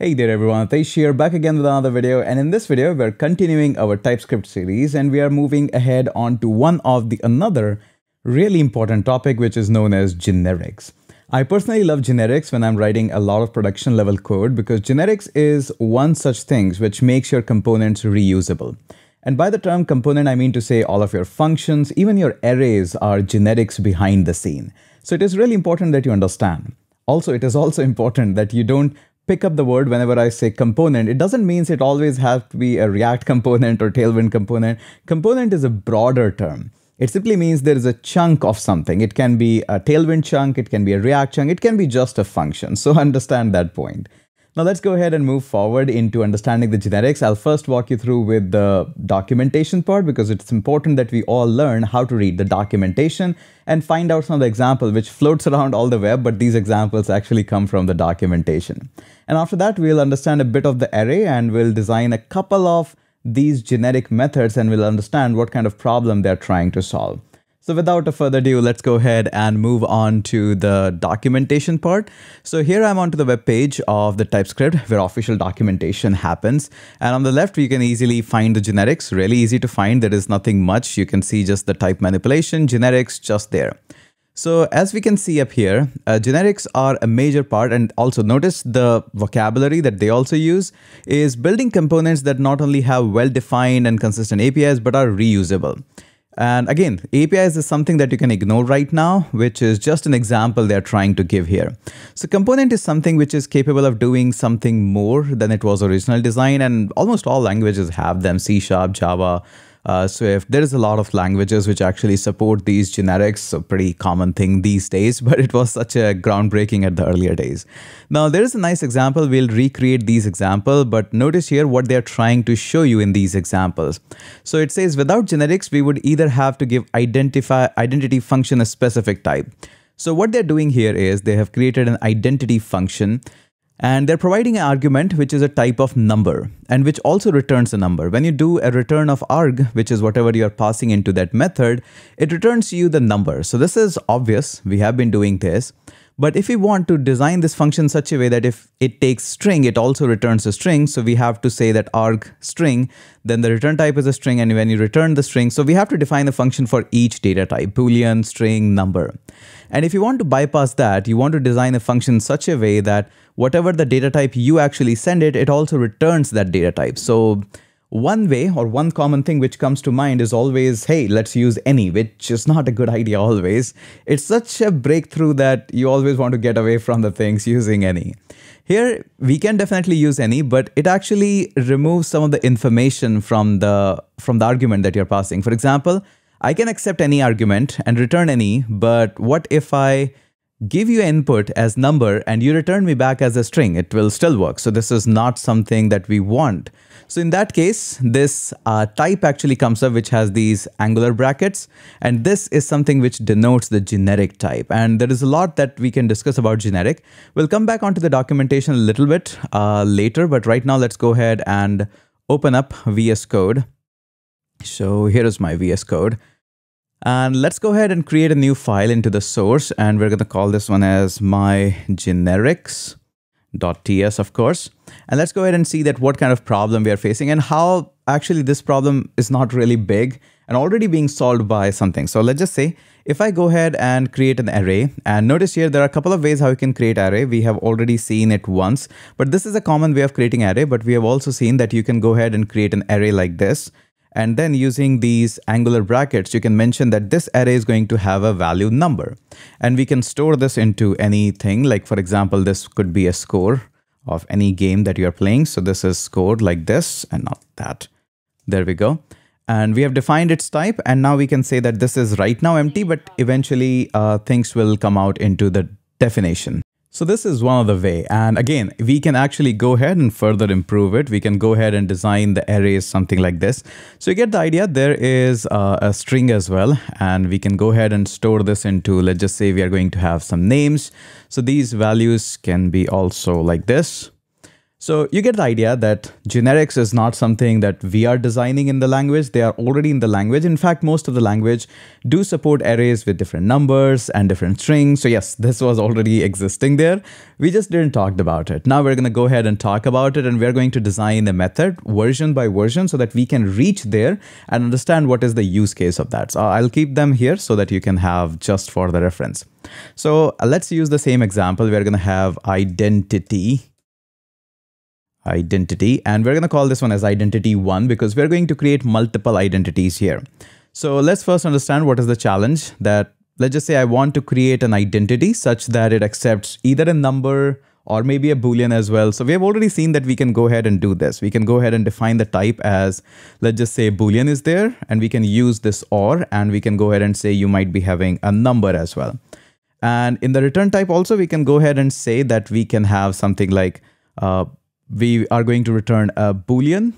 Hey there everyone, Hitesh here, back again with another video, and in this video we're continuing our TypeScript series and we are moving ahead on to one of the another really important topic which is known as generics. I personally love generics when I'm writing a lot of production level code because generics is one such thing which makes your components reusable. And by the term component I mean to say all of your functions, even your arrays are generics behind the scene. So it is really important that you understand. Also, it is also important that you don't pick up the word whenever I say component. It doesn't mean it always has to be a React component or Tailwind component. Component is a broader term. It simply means there is a chunk of something. It can be a Tailwind chunk, it can be a React chunk, it can be just a function. So understand that point. Now let's go ahead and move forward into understanding the generics. I'll first walk you through with the documentation part because it's important that we all learn how to read the documentation and find out some of the examples which floats around all the web, but these examples actually come from the documentation. And after that, we'll understand a bit of the array and we'll design a couple of these generic methods and we'll understand what kind of problem they're trying to solve. So without further ado, let's go ahead and move on to the documentation part. So here I'm onto the web page of the TypeScript where official documentation happens. And on the left, you can easily find the generics, really easy to find. There is nothing much. You can see just the type manipulation, generics just there. So as we can see up here, generics are a major part. And also notice the vocabulary that they also use is building components that not only have well-defined and consistent APIs, but are reusable. And again, APIs is something that you can ignore right now, which is just an example they're trying to give here. So component is something which is capable of doing something more than it was original design. And almost all languages have them, C Sharp, Java, Swift. There is a lot of languages which actually support these generics, so pretty common thing these days, but it was such a groundbreaking at the earlier days. Now there is a nice example. We'll recreate these examples, but notice here what they're trying to show you in these examples. So it says without generics, we would either have to give identity function a specific type. So what they're doing here is they have created an identity function and they're providing an argument, which is a type of number and which also returns a number. When you do a return of arg, which is whatever you are passing into that method, it returns you the number. So this is obvious. We have been doing this. But if we want to design this function such a way that if it takes string, it also returns a string. So we have to say that arg string, then the return type is a string. And when you return the string, so we have to define the function for each data type, Boolean, string, number. And if you want to bypass that, you want to design a function such a way that whatever the data type you actually send it, it also returns that data type. So one way or one common thing which comes to mind is always, hey, let's use any, which is not a good idea always. It's such a breakthrough that you always want to get away from the things using any. Here, we can definitely use any, but it actually removes some of the information from the argument that you're passing. For example, I can accept any argument and return any, but what if I give you input as number and you return me back as a string? It will still work. So this is not something that we want. So in that case, this type actually comes up, which has these angular brackets. And this is something which denotes the generic type. And there is a lot that we can discuss about generic. We'll come back onto the documentation a little bit later, but right now let's go ahead and open up VS Code. So here is my VS Code. And let's go ahead and create a new file into the source. And we're going to call this one as my generics.ts, of course. And let's go ahead and see that what kind of problem we are facing and how actually this problem is not really big and already being solved by something. So let's just say if I go ahead and create an array, and notice here there are a couple of ways how you can create array. We have already seen it once, but this is a common way of creating array. But we have also seen that you can go ahead and create an array like this. And then using these angular brackets, you can mention that this array is going to have a value number. And we can store this into anything. Like, for example, this could be a score of any game that you're playing. So this is scored like this and not that. There we go. And we have defined its type. And now we can say that this is right now empty, but eventually things will come out into the definition. So this is one of the way. And again, we can actually go ahead and further improve it. We can go ahead and design the arrays, something like this. So you get the idea. There is a string as well. And we can go ahead and store this into, let's just say we are going to have some names. So these values can be also like this. So you get the idea that generics is not something that we are designing in the language. They are already in the language. In fact, most of the language do support arrays with different numbers and different strings. So yes, this was already existing there. We just didn't talk about it. Now we're going to go ahead and talk about it, and we're going to design a method version by version so that we can reach there and understand what is the use case of that. So I'll keep them here so that you can have just for the reference. So let's use the same example. We're going to have identity, and we're going to call this one as identity 1 because we're going to create multiple identities here. So let's first understand what is the challenge. That let's just say I want to create an identity such that it accepts either a number or maybe a Boolean as well. So we have already seen that we can go ahead and do this. We can go ahead and define the type as, let's just say Boolean is there, and we can use this OR, and we can go ahead and say you might be having a number as well. And in the return type also, we can go ahead and say that we can have something like we are going to return a Boolean,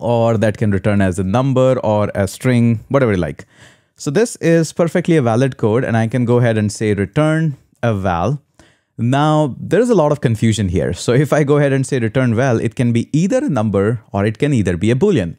or that can return as a number or a string, whatever you like. So this is perfectly a valid code, and I can go ahead and say return a val. Now there's a lot of confusion here. So if I go ahead and say return val, it can be either a number or it can either be a Boolean.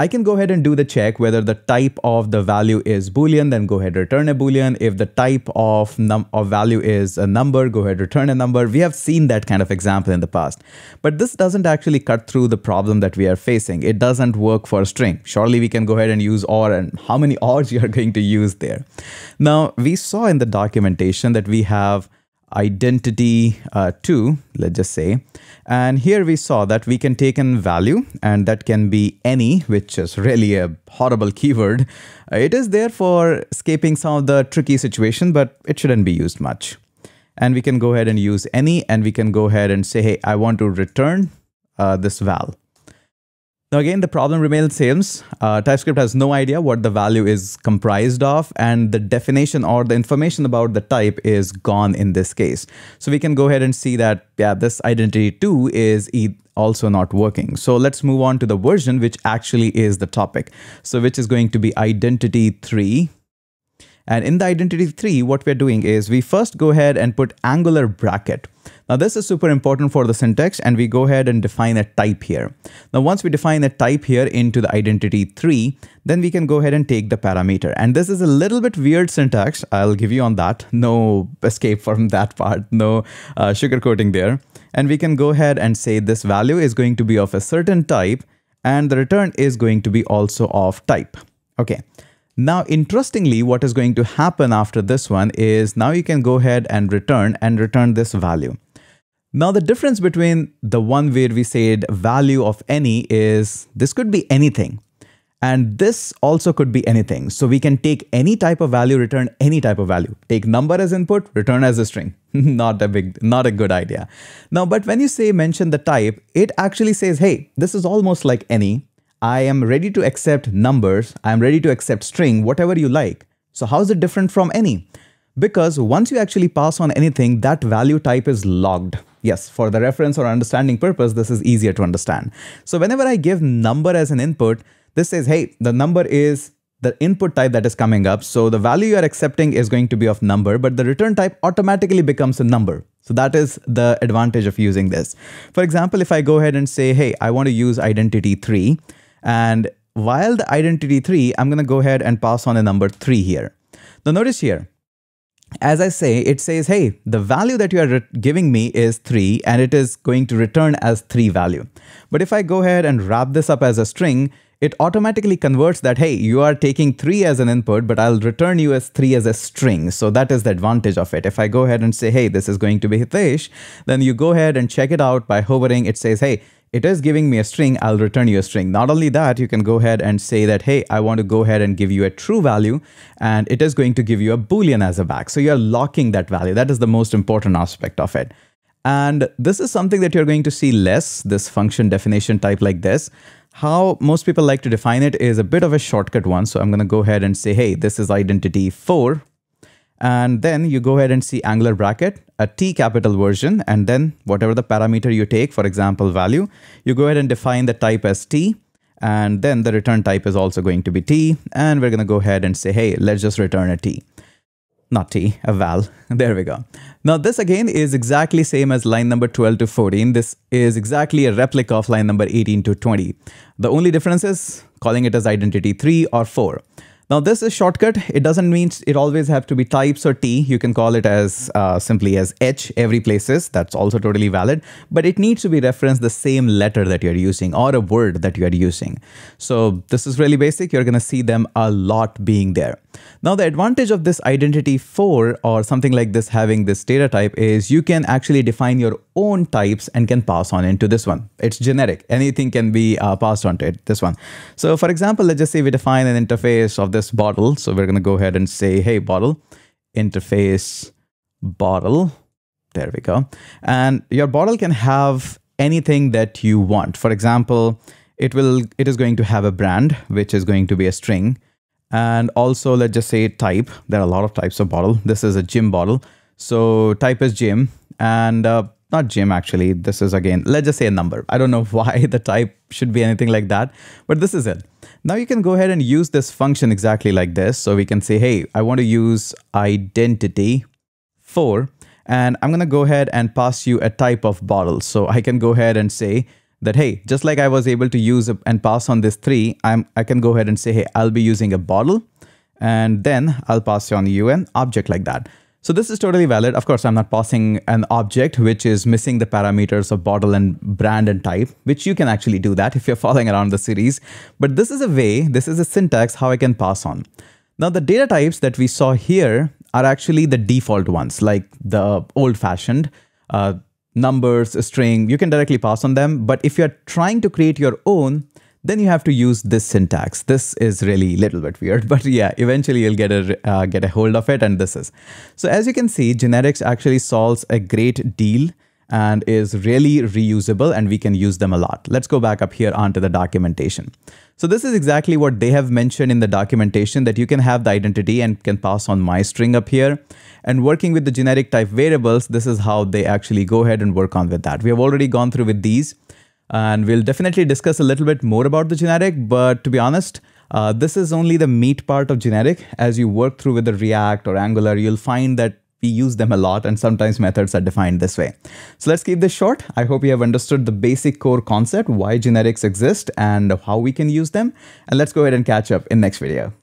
I can go ahead and do the check whether the type of the value is Boolean, then go ahead return a Boolean. If the type of value is a number, go ahead return a number. We have seen that kind of example in the past. But this doesn't actually cut through the problem that we are facing. It doesn't work for a string. Surely we can go ahead and use OR, and how many ORs you are going to use there. Now we saw in the documentation that we have identity 2, let's just say, and here we saw that we can take in value, and that can be any, which is really a horrible keyword. It is there for escaping some of the tricky situation, but it shouldn't be used much. And we can go ahead and use any, and we can go ahead and say, hey, I want to return this val. Now again, the problem remains same. TypeScript has no idea what the value is comprised of, and the definition or the information about the type is gone in this case. So we can go ahead and see that, yeah, this identity 2 is also not working. So let's move on to the version, which actually is the topic. So which is going to be identity 3. And in the identity 3, what we're doing is we first go ahead and put Angular bracket. Now this is super important for the syntax, and we go ahead and define a type here. Now once we define a type here into the identity 3, then we can go ahead and take the parameter. And this is a little bit weird syntax, I'll give you on that. No escape from that part, no sugarcoating there. And we can go ahead and say this value is going to be of a certain type, and the return is going to be also of type. Okay. Now, interestingly, what is going to happen after this one is now you can go ahead and return this value. Now, the difference between the one where we said value of any is this could be anything, and this also could be anything. So we can take any type of value, return any type of value, take number as input, return as a string. Not a good idea. Now, but when you say mention the type, it actually says, hey, this is almost like any. I am ready to accept numbers, I am ready to accept string, whatever you like. So how is it different from any? Because once you actually pass on anything, that value type is logged. Yes, for the reference or understanding purpose, this is easier to understand. So whenever I give number as an input, this says, hey, the number is the input type that is coming up. So the value you are accepting is going to be of number, but the return type automatically becomes a number. So that is the advantage of using this. For example, if I go ahead and say, hey, I want to use identity 3. And while the identity 3, I'm going to go ahead and pass on a number 3 here. Now notice here, as I say, it says, hey, the value that you are giving me is 3, and it is going to return as 3 value. But if I go ahead and wrap this up as a string, it automatically converts that, hey, you are taking 3 as an input, but I'll return you as 3 as a string. So that is the advantage of it. If I go ahead and say, hey, this is going to be Hitesh, then you go ahead and check it out by hovering. It says, hey, it is giving me a string, I'll return you a string. Not only that, you can go ahead and say that, hey, I want to go ahead and give you a true value, and it is going to give you a Boolean as a back. So you're locking that value. That is the most important aspect of it. And this is something that you're going to see less, this function definition type like this. How most people like to define it is a bit of a shortcut one. So I'm going to go ahead and say, hey, this is identity 4. And then you go ahead and see Angular bracket, a T capital version, and then whatever the parameter you take, for example, value, you go ahead and define the type as T, and then the return type is also going to be T, and we're going to go ahead and say, hey, let's just return a T. Not T, a val. There we go. Now this again is exactly same as line number 12 to 14. This is exactly a replica of line number 18 to 20. The only difference is calling it as identity 3 or 4. Now this is shortcut. It doesn't mean it always have to be types or T. You can call it as simply as H every places. That's also totally valid, but it needs to be referenced the same letter that you're using or a word that you're using. So this is really basic. You're going to see them a lot being there. Now the advantage of this identity 4 or something like this having this data type is you can actually define your own types and can pass on into this one. It's generic. Anything can be passed on to it, this one. So for example, let's just say we define an interface of this bottle. So we're going to go ahead and say, hey, bottle, interface bottle. There we go. And your bottle can have anything that you want. For example, it is going to have a brand, which is going to be a string. And also let's just say type. There are a lot of types of bottle. This is a gym bottle. So type is gym and not gym actually. This is again, let's just say a number. I don't know why the type should be anything like that, but this is it. Now you can go ahead and use this function exactly like this. So we can say, hey, I want to use identity 4 and I'm going to go ahead and pass you a type of bottle. So I can go ahead and say that, hey, just like I was able to use and pass on this 3, I can go ahead and say, hey, I'll be using a bottle and then I'll pass on you an object like that. So this is totally valid. Of course, I'm not passing an object which is missing the parameters of bottle and brand and type, which you can actually do that if you're following around the series. But this is a way, this is a syntax how I can pass on. Now the data types that we saw here are actually the default ones, like the old fashioned, numbers, string, you can directly pass on them. But if you're trying to create your own, then you have to use this syntax. This is really a little bit weird, but yeah, eventually you'll get a hold of it. And this is, so as you can see, generics actually solves a great deal and is really reusable and we can use them a lot. Let's go back up here onto the documentation. So this is exactly what they have mentioned in the documentation, that you can have the identity and can pass on my string up here. And working with the generic type variables, this is how they actually go ahead and work on with that. We have already gone through with these and we'll definitely discuss a little bit more about the generic, but to be honest, this is only the meat part of generic. As you work through with the React or Angular, you'll find that we use them a lot and sometimes methods are defined this way. So let's keep this short. I hope you have understood the basic core concept, why generics exist and how we can use them. And let's go ahead and catch up in next video.